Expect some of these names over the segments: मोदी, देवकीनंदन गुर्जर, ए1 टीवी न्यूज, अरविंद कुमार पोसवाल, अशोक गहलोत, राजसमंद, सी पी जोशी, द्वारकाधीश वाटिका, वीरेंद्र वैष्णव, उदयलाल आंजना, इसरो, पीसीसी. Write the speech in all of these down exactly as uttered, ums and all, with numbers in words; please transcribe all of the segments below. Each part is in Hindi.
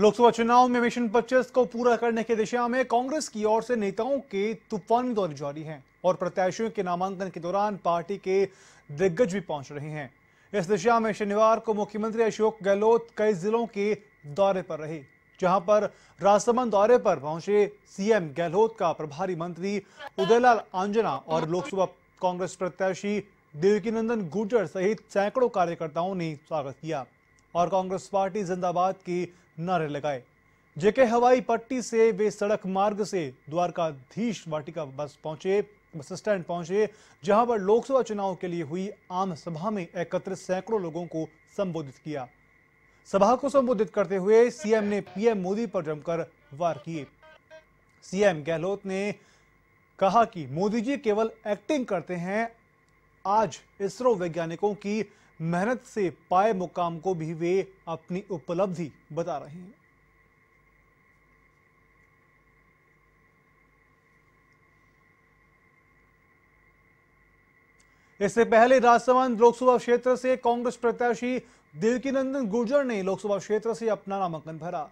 लोकसभा चुनाव में मिशन पच्चीस को पूरा करने की दिशा में कांग्रेस की ओर से नेताओं के तूफानी दौरे जारी हैं और प्रत्याशियों के नामांकन के दौरान पार्टी के दिग्गज भी पहुंच रहे हैं। इस दिशा में शनिवार को मुख्यमंत्री अशोक गहलोत कई जिलों के दौरे पर रहे, जहां पर राजसमंद दौरे पर पहुंचे सीएम गहलोत का प्रभारी मंत्री उदयलाल आंजना और लोकसभा कांग्रेस प्रत्याशी देवकीनंदन गुर्जर सहित सैकड़ों कार्यकर्ताओं ने स्वागत किया और कांग्रेस पार्टी जिंदाबाद के नारे लगाए। जेके हवाई पट्टी से वे सड़क मार्ग से द्वारकाधीश वाटिका बस पहुंचे बस स्टैंड पहुंचे, जहां पर लोकसभा चुनाव के लिए हुई आम सभा में एकत्रित सैकड़ों लोगों को संबोधित किया। सभा को संबोधित करते हुए सीएम ने पीएम मोदी पर जमकर वार किए। सीएम गहलोत ने कहा कि मोदी जी केवल एक्टिंग करते हैं, आज इसरो वैज्ञानिकों की मेहनत से पाए मुकाम को भी वे अपनी उपलब्धि बता रहे हैं। इससे पहले राजसमंद लोकसभा क्षेत्र से कांग्रेस प्रत्याशी देवकीनंदन गुर्जर ने लोकसभा क्षेत्र से अपना नामांकन भरा।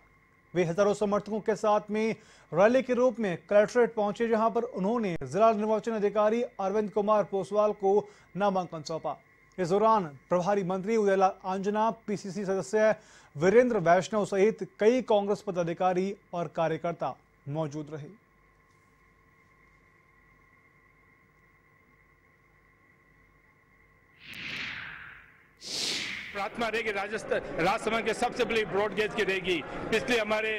वे हजारों समर्थकों के साथ में रैली के रूप में कलेक्ट्रेट पहुंचे, जहां पर उन्होंने जिला निर्वाचन अधिकारी अरविंद कुमार पोसवाल को नामांकन सौंपा। इस दौरान प्रभारी मंत्री उदयलाल आंजना, पीसीसी सदस्य वीरेंद्र वैष्णव सहित कई कांग्रेस पदाधिकारी और कार्यकर्ता मौजूद रहे। प्रार्थना रहेगी राजस्थान राजसमंद के सबसे बड़ी ब्रॉडगेज की रहेगी। पिछले हमारे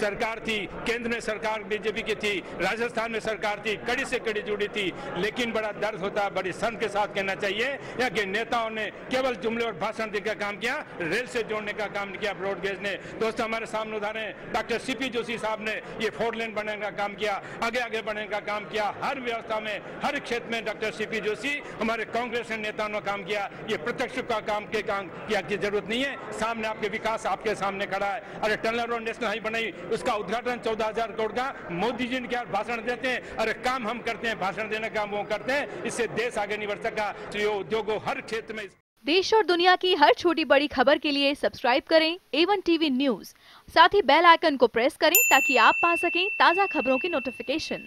सरकार थी, केंद्र में सरकार बीजेपी की थी, राजस्थान में सरकार थी, कड़ी से कड़ी जुड़ी थी, लेकिन बड़ा दर्द होता है, बड़ी सन के साथ कहना चाहिए या कि नेताओं ने केवल जुमले और भाषण देने का काम किया, रेल से जोड़ने का काम किया ब्रॉडगेज ने। दोस्तों हमारे सामने उदाहरण डॉक्टर सी पी जोशी साहब ने ये फोर लेन बनाने का काम किया, आगे आगे बढ़ने का काम किया, हर व्यवस्था में हर क्षेत्र में डॉक्टर सी पी जोशी हमारे कांग्रेस के नेताओं ने काम किया। ये प्रत्यक्ष का काम के काम किया की जरूरत नहीं है, सामने आपके विकास आपके सामने खड़ा है। अरे टनल रोड नेशनल हाईवे बनाई, उसका उद्घाटन चौदह हजार करोड़ का मोदी जी ने क्या भाषण देते हैं, अरे काम हम करते हैं, भाषण देने का वो करते हैं, इससे देश आगे नहीं बढ़ सका। उद्योगों हर क्षेत्र में देश और दुनिया की हर छोटी बड़ी खबर के लिए सब्सक्राइब करें ए वन टीवी न्यूज, साथ ही बेल आइकन को प्रेस करें ताकि आप पा सकें ताज़ा खबरों की नोटिफिकेशन।